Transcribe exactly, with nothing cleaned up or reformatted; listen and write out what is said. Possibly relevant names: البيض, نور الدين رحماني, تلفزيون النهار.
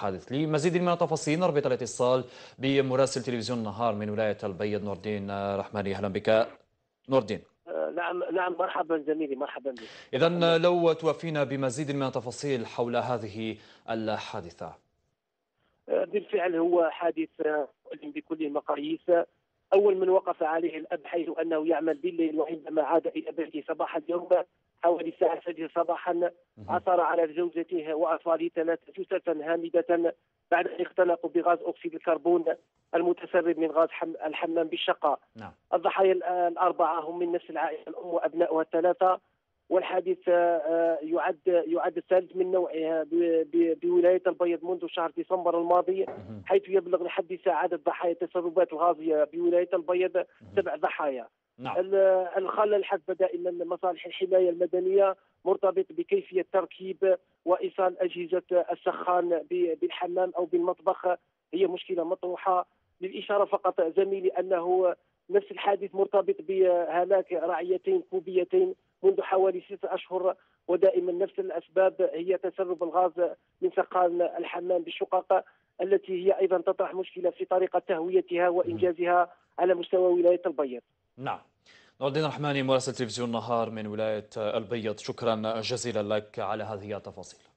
حادث. لمزيد من التفاصيل نربط الاتصال بمراسل تلفزيون النهار من ولاية البيض نور الدين رحماني. أهلا بك نور الدين. نعم نعم مرحبا زميلي، مرحبا بك. إذا لو توافينا بمزيد من التفاصيل حول هذه الحادثة. بالفعل هو حادث مؤلم بكل المقاييس. أول من وقف عليه الأب حيث أنه يعمل بالليل، وعندما عاد إلى بيته صباح اليوم حوالي الساعة الفجر صباحا عثر على زوجته وأطفاله ثلاث جثث هامدة بعد أن اختنقوا بغاز أكسيد الكربون المتسبب من غاز الحمام بالشقة. نعم. الضحايا الأربعة هم من نفس العائلة، الأم وأبنائها الثلاثة، والحادث يعد يعد الثالث من نوعه بولاية البيض منذ شهر ديسمبر الماضي، حيث يبلغ لحد الساعة عدد ضحايا التسربات الغازية بولاية البيض سبع ضحايا. نعم. الخلل حسب دائما مصالح الحماية المدنية مرتبط بكيفية تركيب وإيصال أجهزة السخان بالحمام أو بالمطبخ، هي مشكلة مطروحة. للإشارة فقط زميلي أنه نفس الحادث مرتبط بهلاك رعيتين كوبيتين منذ حوالي ستة أشهر، ودائما نفس الأسباب هي تسرب الغاز من سخان الحمام بالشقق، التي هي أيضا تطرح مشكلة في طريقة تهويتها وإنجازها على مستوى ولاية البيض. نعم. نور الدين رحماني، مراسل تلفزيون النهار من ولاية البيض، شكرا جزيلا لك على هذه التفاصيل.